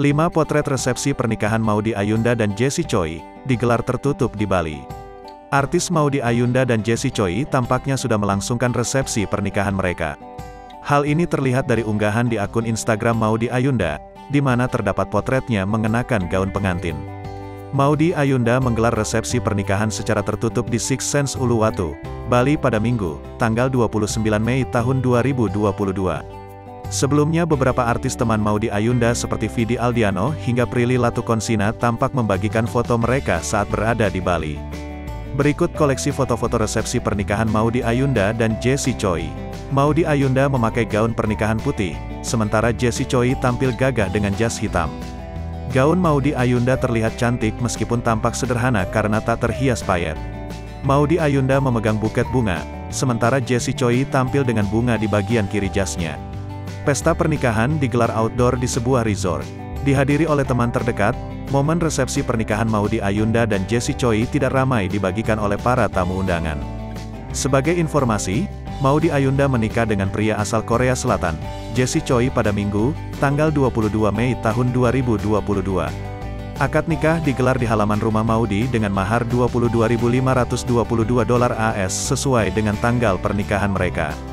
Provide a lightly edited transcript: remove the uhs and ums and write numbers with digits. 5 potret resepsi pernikahan Maudy Ayunda dan Jesse Choi digelar tertutup di Bali. Artis Maudy Ayunda dan Jesse Choi tampaknya sudah melangsungkan resepsi pernikahan mereka. Hal ini terlihat dari unggahan di akun Instagram Maudy Ayunda, di mana terdapat potretnya mengenakan gaun pengantin. Maudy Ayunda menggelar resepsi pernikahan secara tertutup di Six Senses Uluwatu, Bali pada Minggu, tanggal 29 Mei tahun 2022. Sebelumnya beberapa artis teman Maudy Ayunda seperti Vidi Aldiano hingga Prilly Latuconsina tampak membagikan foto mereka saat berada di Bali. Berikut koleksi foto-foto resepsi pernikahan Maudy Ayunda dan Jesse Choi. Maudy Ayunda memakai gaun pernikahan putih, sementara Jesse Choi tampil gagah dengan jas hitam. Gaun Maudy Ayunda terlihat cantik meskipun tampak sederhana karena tak terhias payet. Maudy Ayunda memegang buket bunga, sementara Jesse Choi tampil dengan bunga di bagian kiri jasnya. Pesta pernikahan digelar outdoor di sebuah resort. Dihadiri oleh teman terdekat, momen resepsi pernikahan Maudy Ayunda dan Jesse Choi tidak ramai dibagikan oleh para tamu undangan. Sebagai informasi, Maudy Ayunda menikah dengan pria asal Korea Selatan, Jesse Choi pada Minggu, tanggal 22 Mei tahun 2022. Akad nikah digelar di halaman rumah Maudy dengan mahar $22.522 AS sesuai dengan tanggal pernikahan mereka.